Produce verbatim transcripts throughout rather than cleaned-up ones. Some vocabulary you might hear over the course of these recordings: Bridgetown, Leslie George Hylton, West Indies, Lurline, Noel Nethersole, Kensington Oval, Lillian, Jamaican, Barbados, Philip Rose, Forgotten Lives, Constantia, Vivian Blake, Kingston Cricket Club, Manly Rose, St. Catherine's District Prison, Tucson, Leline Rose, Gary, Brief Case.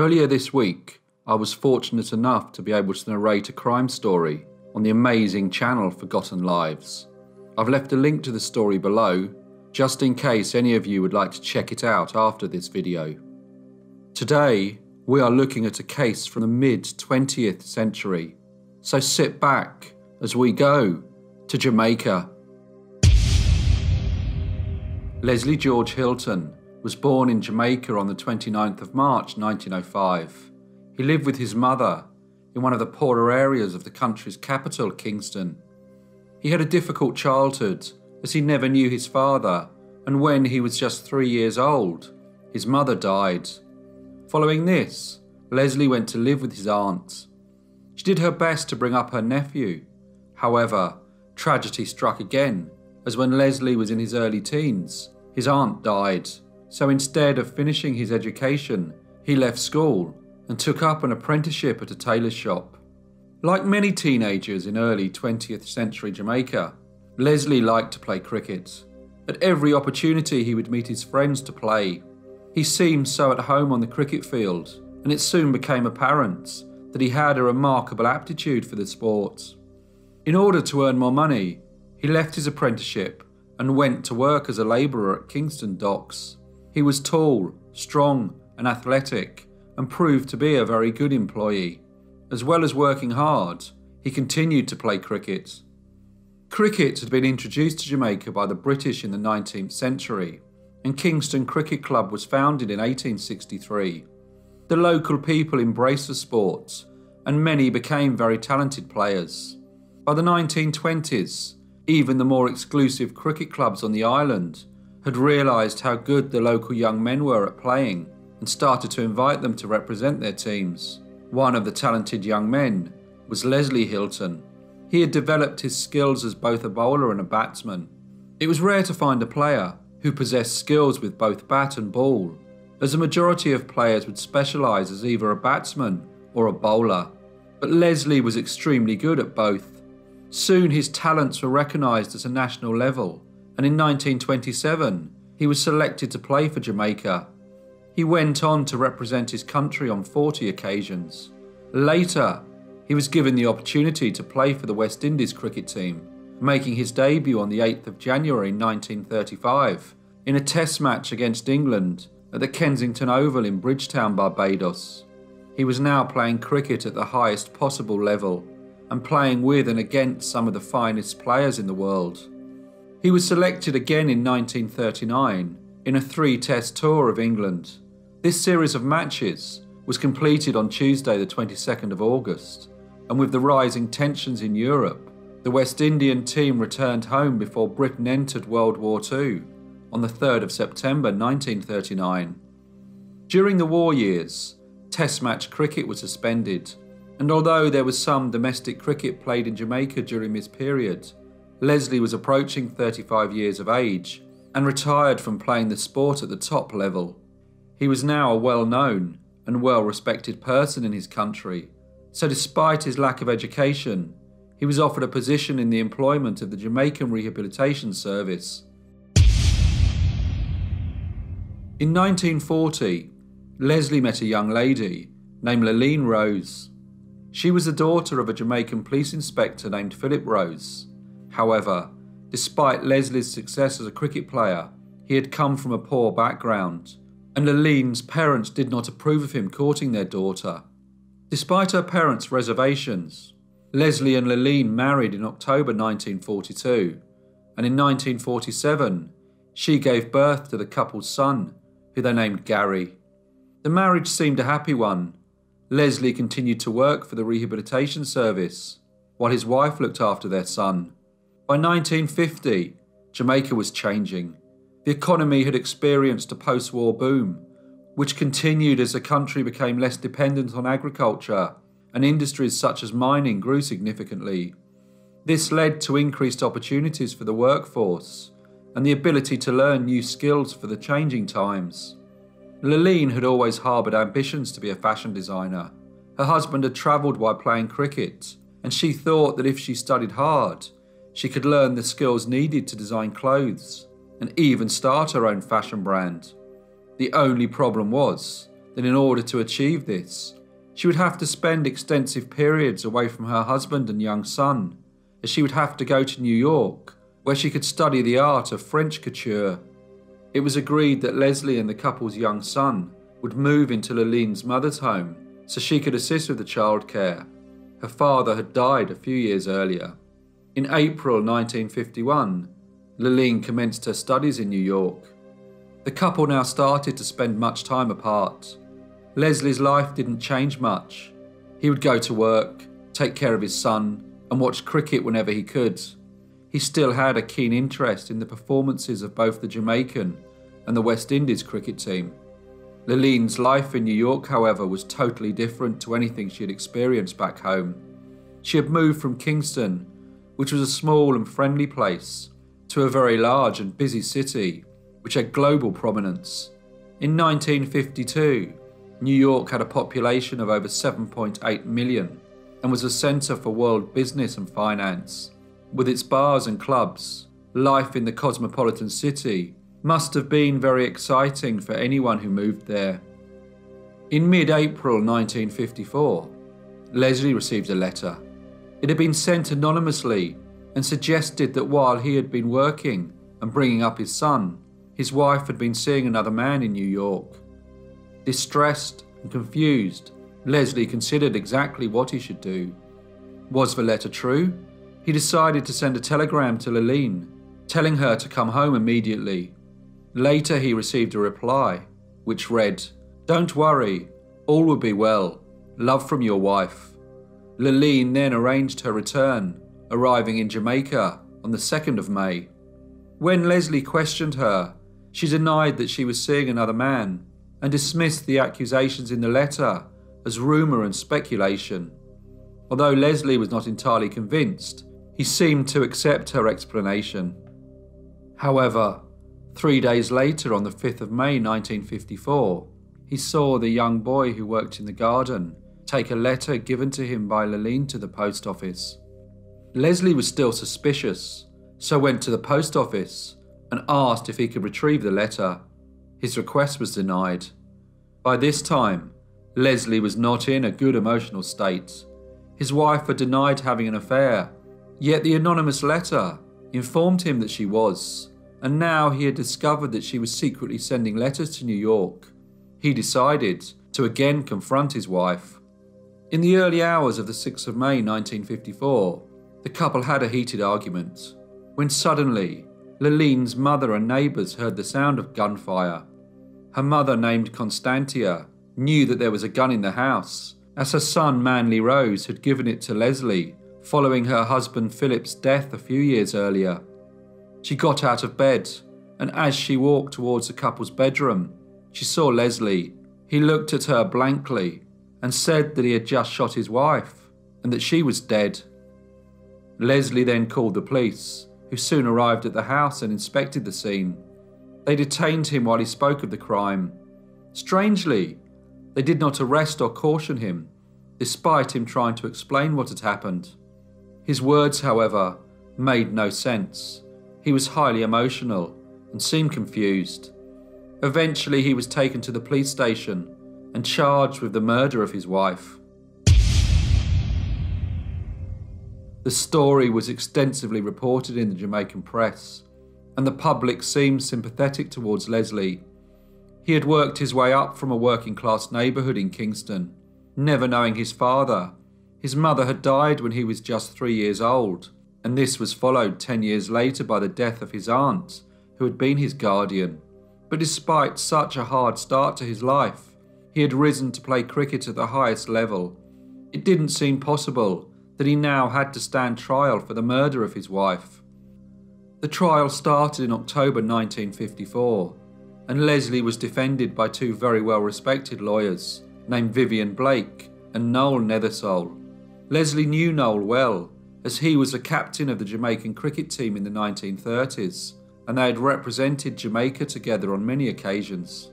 Earlier this week, I was fortunate enough to be able to narrate a crime story on the amazing channel Forgotten Lives. I've left a link to the story below, just in case any of you would like to check it out after this video. Today, we are looking at a case from the mid twentieth century, so sit back as we go to Jamaica. Leslie George Hylton was born in Jamaica on the twenty-ninth of March nineteen oh five. He lived with his mother in one of the poorer areas of the country's capital, Kingston. He had a difficult childhood, as he never knew his father, and when he was just three years old, his mother died. Following this, Leslie went to live with his aunt. She did her best to bring up her nephew. However, tragedy struck again, as when Leslie was in his early teens, his aunt died. So instead of finishing his education, he left school and took up an apprenticeship at a tailor's shop. Like many teenagers in early twentieth century Jamaica, Leslie liked to play cricket. At every opportunity he would meet his friends to play. He seemed so at home on the cricket field, and it soon became apparent that he had a remarkable aptitude for the sport. In order to earn more money, he left his apprenticeship and went to work as a labourer at Kingston Docks. He was tall, strong and athletic, and proved to be a very good employee. As well as working hard, he continued to play cricket. Cricket had been introduced to Jamaica by the British in the nineteenth century, and Kingston Cricket Club was founded in eighteen sixty-three. The local people embraced the sport, and many became very talented players. By the nineteen twenties, even the more exclusive cricket clubs on the island had realised how good the local young men were at playing and started to invite them to represent their teams. One of the talented young men was Leslie Hylton. He had developed his skills as both a bowler and a batsman. It was rare to find a player who possessed skills with both bat and ball, as a majority of players would specialise as either a batsman or a bowler. But Leslie was extremely good at both. Soon his talents were recognised at a national level, and in nineteen twenty-seven, he was selected to play for Jamaica. He went on to represent his country on forty occasions. Later, he was given the opportunity to play for the West Indies cricket team, making his debut on the eighth of January nineteen thirty-five in a test match against England at the Kensington Oval in Bridgetown, Barbados. He was now playing cricket at the highest possible level and playing with and against some of the finest players in the world. He was selected again in nineteen thirty-nine in a three-test tour of England. This series of matches was completed on Tuesday the twenty-second of August, and with the rising tensions in Europe, the West Indian team returned home before Britain entered World War Two on the third of September nineteen thirty-nine. During the war years, Test match cricket was suspended, and although there was some domestic cricket played in Jamaica during this period, Leslie was approaching thirty-five years of age and retired from playing the sport at the top level. He was now a well-known and well-respected person in his country, so despite his lack of education, he was offered a position in the employment of the Jamaican Rehabilitation Service. In nineteen forty, Leslie met a young lady named Leline Rose. She was the daughter of a Jamaican police inspector named Philip Rose. However, despite Leslie's success as a cricket player, he had come from a poor background, and Liline's parents did not approve of him courting their daughter. Despite her parents' reservations, Leslie and Liline married in October nineteen forty-two, and in nineteen forty-seven, she gave birth to the couple's son, who they named Gary. The marriage seemed a happy one. Leslie continued to work for the rehabilitation service, while his wife looked after their son. By nineteen fifty, Jamaica was changing. The economy had experienced a post-war boom, which continued as the country became less dependent on agriculture, and industries such as mining grew significantly. This led to increased opportunities for the workforce and the ability to learn new skills for the changing times. Lillian had always harboured ambitions to be a fashion designer. Her husband had travelled while playing cricket, and she thought that if she studied hard, she could learn the skills needed to design clothes and even start her own fashion brand. The only problem was that in order to achieve this, she would have to spend extensive periods away from her husband and young son, as she would have to go to New York, where she could study the art of French couture. It was agreed that Leslie and the couple's young son would move into Leline's mother's home so she could assist with the childcare. Her father had died a few years earlier. In April nineteen fifty-one, Liline commenced her studies in New York. The couple now started to spend much time apart. Leslie's life didn't change much. He would go to work, take care of his son, and watch cricket whenever he could. He still had a keen interest in the performances of both the Jamaican and the West Indies cricket team. Leline's life in New York, however, was totally different to anything she had experienced back home. She had moved from Kingston, which was a small and friendly place, to a very large and busy city, which had global prominence. In nineteen fifty-two, New York had a population of over seven point eight million and was a centre for world business and finance. With its bars and clubs, life in the cosmopolitan city must have been very exciting for anyone who moved there. In mid-April nineteen fifty-four, Leslie received a letter. It had been sent anonymously and suggested that while he had been working and bringing up his son, his wife had been seeing another man in New York. Distressed and confused, Leslie considered exactly what he should do. Was the letter true? He decided to send a telegram to Lurline, telling her to come home immediately. Later he received a reply, which read, "Don't worry, all will be well. Love from your wife." Lurline then arranged her return, arriving in Jamaica on the second of May. When Leslie questioned her, she denied that she was seeing another man and dismissed the accusations in the letter as rumour and speculation. Although Leslie was not entirely convinced, he seemed to accept her explanation. However, three days later, on the fifth of May nineteen fifty-four, he saw the young boy who worked in the garden take a letter given to him by Lurline to the post office. Leslie was still suspicious, so went to the post office and asked if he could retrieve the letter. His request was denied. By this time, Leslie was not in a good emotional state. His wife had denied having an affair, yet the anonymous letter informed him that she was, and now he had discovered that she was secretly sending letters to New York. He decided to again confront his wife. In the early hours of the sixth of May nineteen fifty-four, the couple had a heated argument, when suddenly, Leline's mother and neighbours heard the sound of gunfire. Her mother, named Constantia, knew that there was a gun in the house, as her son Manly Rose had given it to Leslie following her husband Philip's death a few years earlier. She got out of bed, and as she walked towards the couple's bedroom, she saw Leslie. He looked at her blankly and said that he had just shot his wife and that she was dead. Leslie then called the police, who soon arrived at the house and inspected the scene. They detained him while he spoke of the crime. Strangely, they did not arrest or caution him, despite him trying to explain what had happened. His words, however, made no sense. He was highly emotional and seemed confused. Eventually, he was taken to the police station and charged with the murder of his wife. The story was extensively reported in the Jamaican press, and the public seemed sympathetic towards Leslie. He had worked his way up from a working-class neighbourhood in Kingston, never knowing his father. His mother had died when he was just three years old, and this was followed ten years later by the death of his aunt, who had been his guardian. But despite such a hard start to his life, he had risen to play cricket at the highest level. It didn't seem possible that he now had to stand trial for the murder of his wife. The trial started in October nineteen fifty-four. And Leslie was defended by two very well-respected lawyers named Vivian Blake and Noel Nethersole. Leslie knew Noel well, as he was a captain of the Jamaican cricket team in the nineteen thirties, and they had represented Jamaica together on many occasions.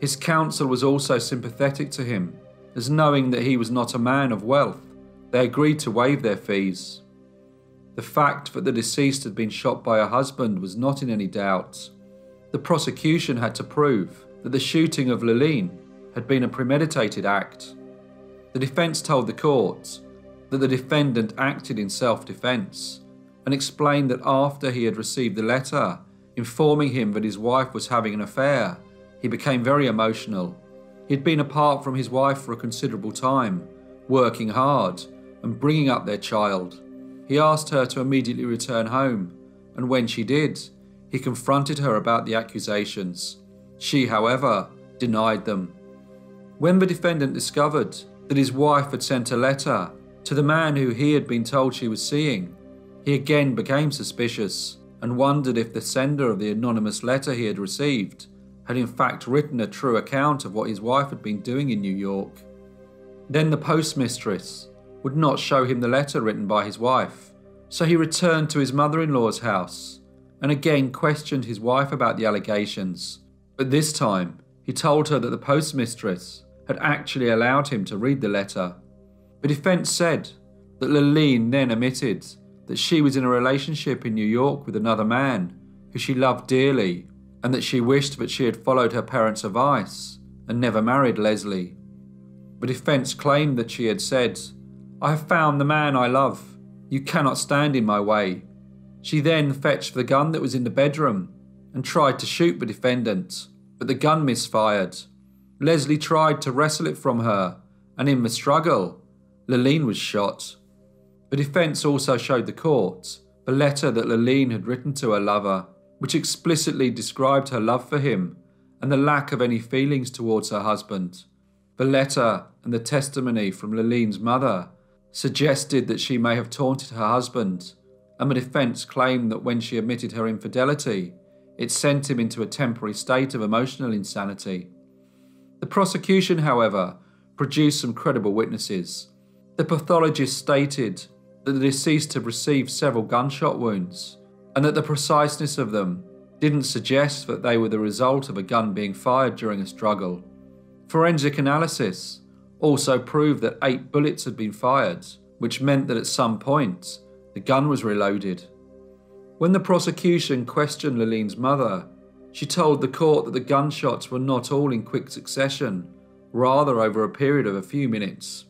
His counsel was also sympathetic to him, as knowing that he was not a man of wealth, they agreed to waive their fees. The fact that the deceased had been shot by her husband was not in any doubt. The prosecution had to prove that the shooting of Lurline had been a premeditated act. The defence told the court that the defendant acted in self-defence and explained that after he had received the letter informing him that his wife was having an affair, he became very emotional. He had been apart from his wife for a considerable time, working hard and bringing up their child. He asked her to immediately return home, and when she did, he confronted her about the accusations. She, however, denied them. When the defendant discovered that his wife had sent a letter to the man who he had been told she was seeing, he again became suspicious and wondered if the sender of the anonymous letter he had received had in fact written a true account of what his wife had been doing in New York. Then the postmistress would not show him the letter written by his wife, so he returned to his mother-in-law's house and again questioned his wife about the allegations. But this time, he told her that the postmistress had actually allowed him to read the letter. The defence said that Lillian then admitted that she was in a relationship in New York with another man who she loved dearly, and that she wished that she had followed her parents' advice and never married Leslie. The defence claimed that she had said, "I have found the man I love. You cannot stand in my way." She then fetched the gun that was in the bedroom and tried to shoot the defendant, but the gun misfired. Leslie tried to wrestle it from her, and in the struggle, Lillian was shot. The defence also showed the court the letter that Lillian had written to her lover, which explicitly described her love for him and the lack of any feelings towards her husband. The letter and the testimony from Lillian's mother suggested that she may have taunted her husband, and the defence claimed that when she admitted her infidelity, it sent him into a temporary state of emotional insanity. The prosecution, however, produced some credible witnesses. The pathologist stated that the deceased had received several gunshot wounds, and that the preciseness of them didn't suggest that they were the result of a gun being fired during a struggle. Forensic analysis also proved that eight bullets had been fired, which meant that at some point, the gun was reloaded. When the prosecution questioned Lillian's mother, she told the court that the gunshots were not all in quick succession, rather over a period of a few minutes.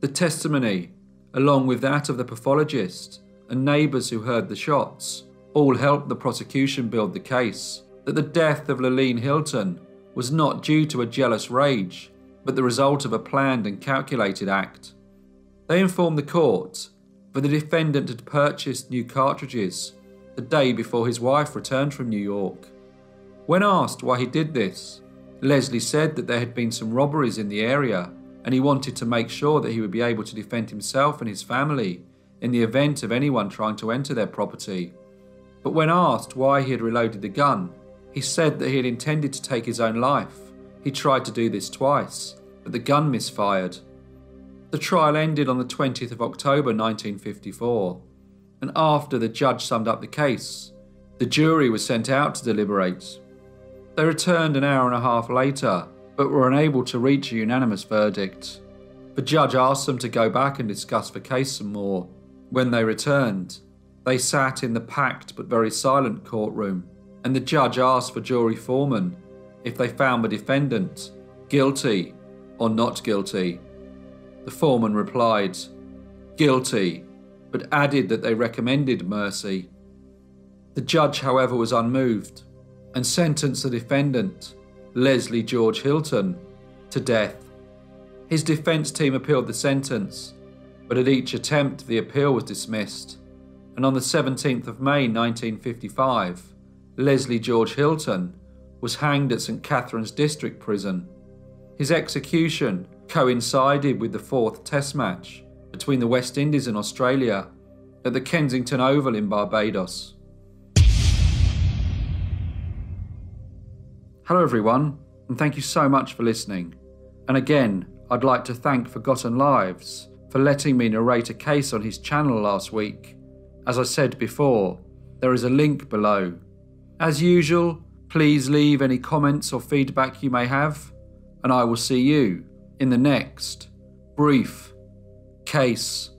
The testimony, along with that of the pathologist and neighbours who heard the shots, all helped the prosecution build the case that the death of Leslie Hylton was not due to a jealous rage, but the result of a planned and calculated act. They informed the court that the defendant had purchased new cartridges the day before his wife returned from New York. When asked why he did this, Leslie said that there had been some robberies in the area and he wanted to make sure that he would be able to defend himself and his family in the event of anyone trying to enter their property. But when asked why he had reloaded the gun, he said that he had intended to take his own life. He tried to do this twice, but the gun misfired. The trial ended on the twentieth of October nineteen fifty-four. And after the judge summed up the case, the jury was sent out to deliberate. They returned an hour and a half later, but were unable to reach a unanimous verdict. The judge asked them to go back and discuss the case some more. When they returned, they sat in the packed but very silent courtroom, and the judge asked the jury foreman if they found the defendant guilty or not guilty. The foreman replied, "Guilty," but added that they recommended mercy. The judge, however, was unmoved and sentenced the defendant, Leslie George Hylton, to death. His defence team appealed the sentence, but at each attempt the appeal was dismissed, and on the seventeenth of May nineteen fifty-five, Leslie George Hylton was hanged at Saint Catherine's District Prison. His execution coincided with the fourth Test match between the West Indies and Australia at the Kensington Oval in Barbados. Hello everyone, and thank you so much for listening. And again, I'd like to thank Forgotten Lives for letting me narrate a case on his channel last week. As I said before, there is a link below. As usual, please leave any comments or feedback you may have, and I will see you in the next Brief Case.